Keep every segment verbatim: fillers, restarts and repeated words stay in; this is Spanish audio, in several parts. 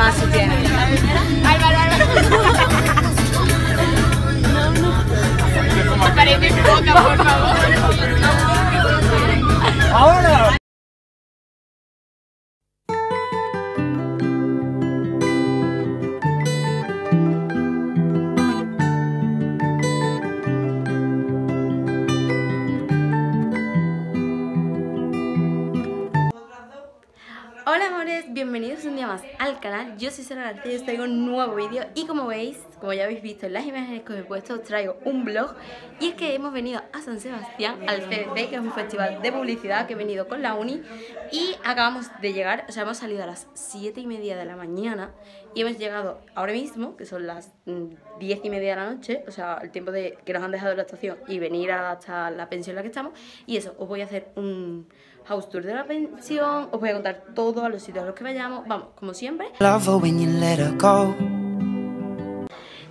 más si tienen. Álvaro, Álvaro. No, no. Tocaré mi boca, por favor. Ahora. Bienvenidos un día más al canal, yo soy Sara García y os traigo un nuevo vídeo. Y como veis, como ya habéis visto en las imágenes que os he puesto, os traigo un vlog. Y es que hemos venido a San Sebastián, al C de C, que es un festival de publicidad que he venido con la uni. Y acabamos de llegar, o sea, hemos salido a las siete y media de la mañana y hemos llegado ahora mismo, que son las diez y media de la noche. O sea, el tiempo de que nos han dejado la estación y venir hasta la pensión en la que estamos. Y eso, os voy a hacer un house tour de la pensión, os voy a contar todo, a los sitios a los que vayamos, vamos, como siempre.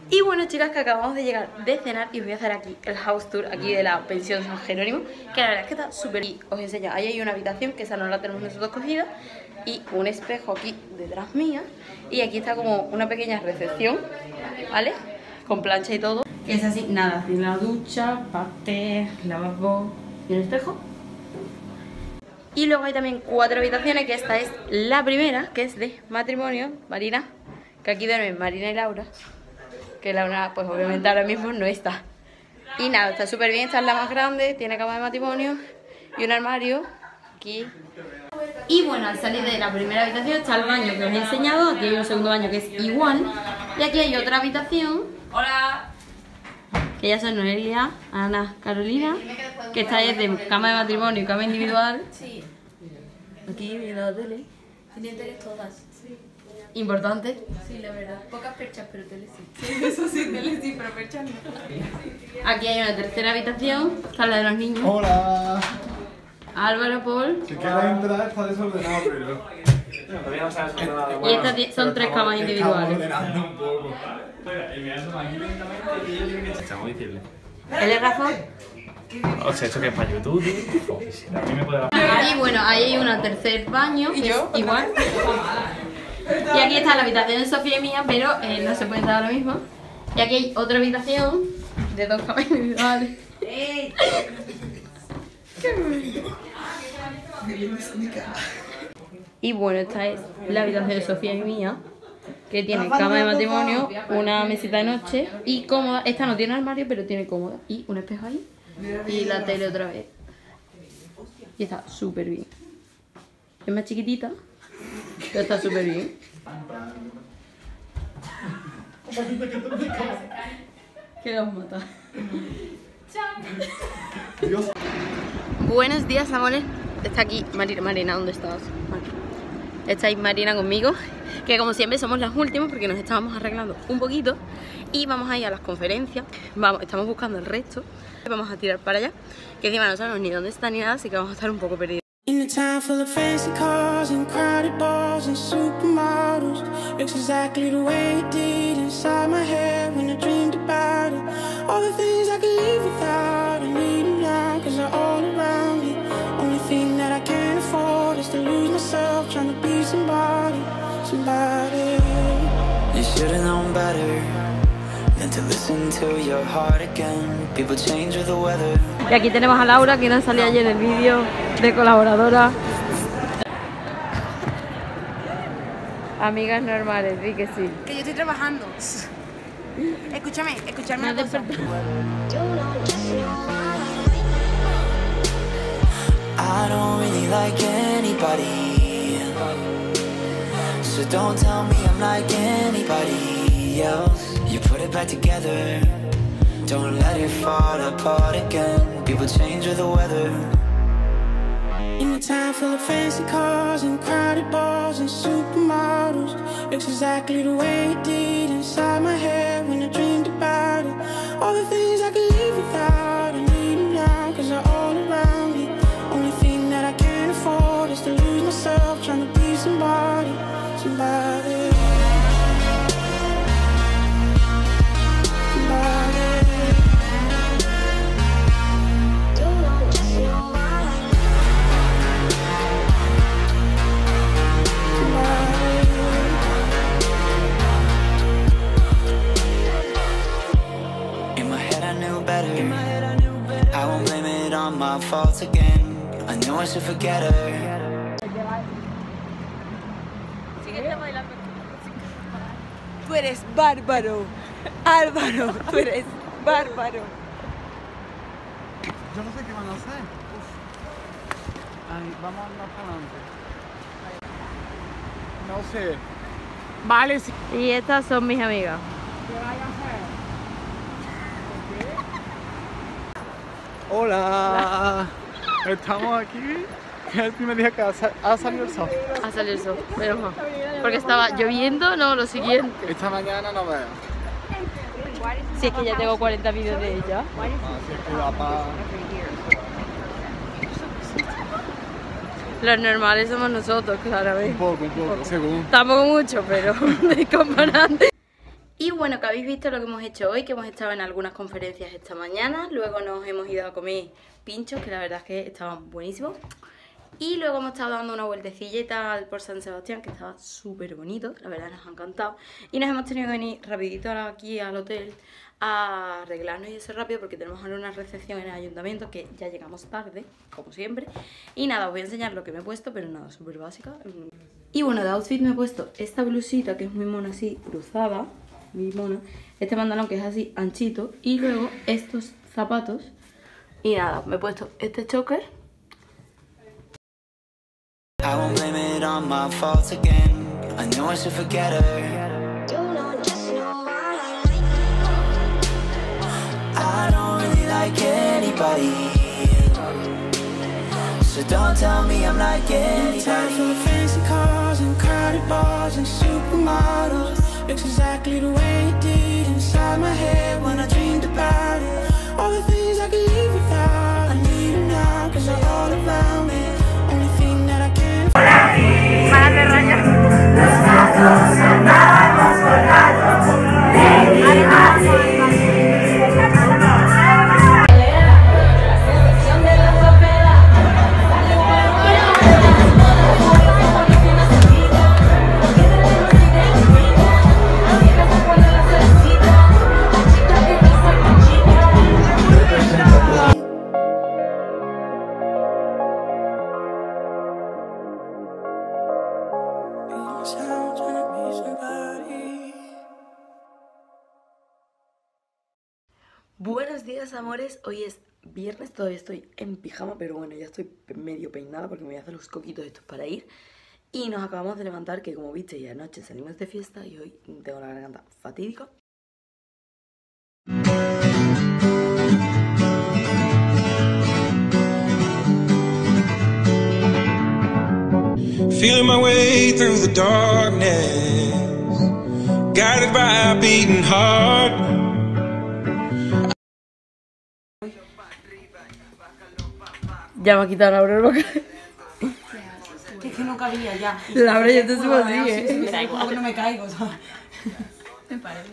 Y bueno, chicas, que acabamos de llegar de cenar y os voy a hacer aquí el house tour aquí de la pensión San Jerónimo, que la verdad es que está súper. Y os enseño, ahí hay una habitación que esa no la tenemos nosotros cogida, y un espejo aquí detrás mía, y aquí está como una pequeña recepción, ¿vale? Con plancha y todo, que es así, nada, tiene la ducha, parte, lavabo y el espejo. Y luego hay también cuatro habitaciones, que esta es la primera, que es de matrimonio, Marina, que aquí duermen Marina y Laura, que Laura pues obviamente ahora mismo no está. Y nada, está súper bien, esta es la más grande, tiene cama de matrimonio y un armario aquí. Y bueno, al salir de la primera habitación está el baño que os he enseñado, aquí hay un segundo baño que es igual, y aquí hay otra habitación. Hola. Que ya son Noelia, Ana, Carolina, que esta es de cama de matrimonio y cama individual. Sí. Aquí viendo la tele. Tienen teles todas. Sí. Importante. Sí, la verdad. Pocas perchas, pero teles sí. Sí, eso sí, teles sí, pero perchas no. Aquí hay una tercera habitación, está la de los niños. Hola. Álvaro, Paul. Si quieres entrar está desordenado, pero... Todavía no sabes ordenado. Y estas son tres camas individuales. Ordenando un poco. Está muy difícil. ¿El es Rafa? O sea, esto que es para YouTube. A mí me puede dar. Y bueno, ahí hay un tercer baño. ¿Y yo? Igual. Y aquí está la habitación de Sofía y mía, pero eh, no se puede estar ahora mismo. Y aquí hay otra habitación de dos camas individuales. ¡Ey! ¡Qué bonito! Y bueno, esta es la habitación de Sofía y mía, que tiene cama de matrimonio, una mesita de noche y cómoda. Esta no tiene armario, pero tiene cómoda. Y un espejo ahí. Y la tele otra vez. Y está súper bien. Es más chiquitita, pero está súper bien. Quedamos matados. Chao. Buenos días, amores. Está aquí Marina. Marina, ¿dónde estás? Marina. Está ahí Marina conmigo, que como siempre somos las últimas porque nos estábamos arreglando un poquito. Y vamos a ir a las conferencias, vamos, estamos buscando el resto. Vamos a tirar para allá, que encima no sabemos ni dónde está ni nada, así que vamos a estar un poco perdidos. Trying to be somebody, somebody. You should have known better than to listen to your heart again. People change with the weather. Y aquí tenemos a Laura, que no salía ayer en el vídeo de colaboradora. Amigas normales, di que sí. Que yo estoy trabajando. Escúchame, escúchame una cosa. I don't really like anybody. So don't tell me I'm like anybody else. You put it back together. Don't let it fall apart again. People change with the weather. In a town full of fancy cars and crowded bars and supermodels. It's exactly the way it did inside my head when I dreamed about it. All the things I could live without, I need them now, cause they're all around me. Only thing that I can't afford is to lose myself trying to be somebody. Somebody, somebody. Somebody, my fault again. I knew I should forget her. Tú eres bárbaro, Álvaro, tú eres bárbaro. Yo no sé qué van a hacer. Ay, vamos a andar para adelante. No sé. Vale, sí. Y estas son mis amigas. ¿Qué van a hacer? ¿Qué? Hola. Hola. Estamos aquí. Es el primer día que ha salido el sol. Ha salido el sol, pero no. Porque estaba lloviendo, no, lo siguiente. Esta mañana no veo. Si es que ya tengo cuarenta vídeos de ella. Los normales somos nosotros, claramente. Un poco, un poco, según. Tampoco mucho, pero de comparante. Y bueno, que habéis visto lo que hemos hecho hoy, que hemos estado en algunas conferencias esta mañana. Luego nos hemos ido a comer pinchos, que la verdad es que estaban buenísimos. Y luego hemos estado dando una vueltecilla y tal por San Sebastián, que estaba súper bonito, la verdad nos ha encantado. Y nos hemos tenido que venir rapidito aquí al hotel a arreglarnos y eso rápido porque tenemos ahora una recepción en el ayuntamiento que ya llegamos tarde, como siempre. Y nada, os voy a enseñar lo que me he puesto, pero nada, súper básica. Y bueno, de outfit me he puesto esta blusita que es muy mona así, cruzada, muy mona. Este pantalón que es así, anchito. Y luego estos zapatos. Y nada, me he puesto este choker. I won't blame it on my faults again. I know I should forget her. You know, just know I like it. I don't really like anybody, so don't tell me I'm like anybody. Time for fancy cars and crowded bars and supermodels. It's exactly the way it did inside my head when I dreamed about it. All the things I could live without, I need them now, cause they're all around me. Nosotros andamos volados, baby, así. Buenos días, amores, hoy es viernes, todavía estoy en pijama, pero bueno, ya estoy medio peinada porque me voy a hacer los coquitos estos para ir. Y nos acabamos de levantar, que como viste, ya anoche salimos de fiesta y hoy tengo la garganta fatídica. Feeling my way through the darkness, guided by a beating heart. Ya me ha quitado Laura el vocal. Es que no cabía ya. Laura, yo te subo así, ¿eh? Me da igual, no me caigo, ¿sabes? Me parece.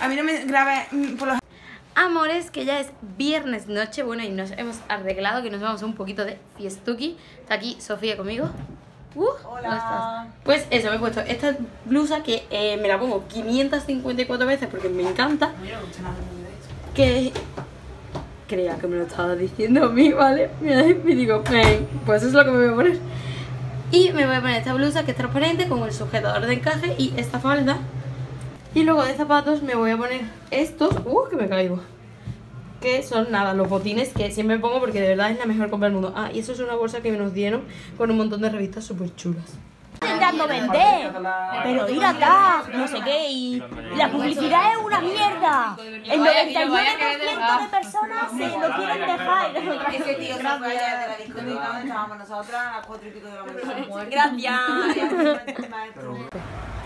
A mí no me grabé por los... Amores, que ya es viernes noche, bueno, y nos hemos arreglado, que nos vamos un poquito de fiestuki. Está aquí Sofía conmigo. Uh, Hola. Estás? Pues eso, me he puesto esta blusa que eh, me la pongo quinientas cincuenta y cuatro veces porque me encanta. No, yo no escuché nada de eso. Que... creía que me lo estaba diciendo a mí, ¿vale? Me digo, hey, pues eso es lo que me voy a poner. Y me voy a poner esta blusa que es transparente con el sujetador de encaje y esta falda. Y luego de zapatos me voy a poner estos, ¡uh, que me caigo! Que son, nada, los botines que siempre pongo porque de verdad es la mejor compra del mundo. Ah, y eso es una bolsa que nos dieron con un montón de revistas súper chulas. Intentando vender, pero ir acá, no sé qué, y la publicidad es una mierda. El noventa y nueve por ciento de personas se lo quieren dejar. Ese tío se fue allá de la discoteca donde estábamos nosotras a las cuatro y pico de la mañana. Gracias.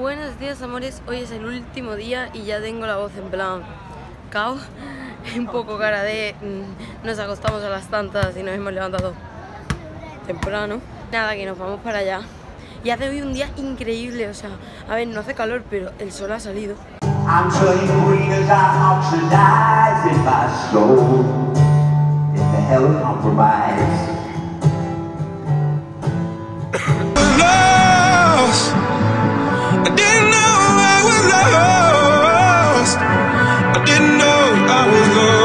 Buenos días, amores. Hoy es el último día y ya tengo la voz en plan cao, un poco cara de nos acostamos a las tantas y nos hemos levantado temprano. Nada, que nos vamos para allá. Y hace hoy un día increíble, o sea, a ver, no hace calor, pero el sol ha salido. I'm turning green as I oxidize in my soul. If the hell compromise. Lost. I didn't know I was lost. I didn't know I was lost. I didn't know.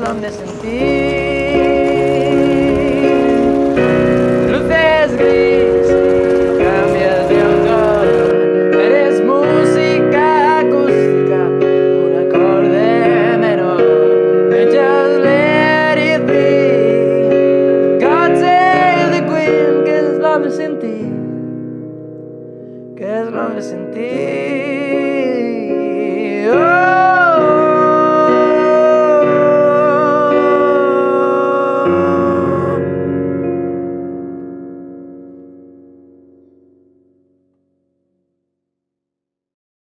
Donde sentí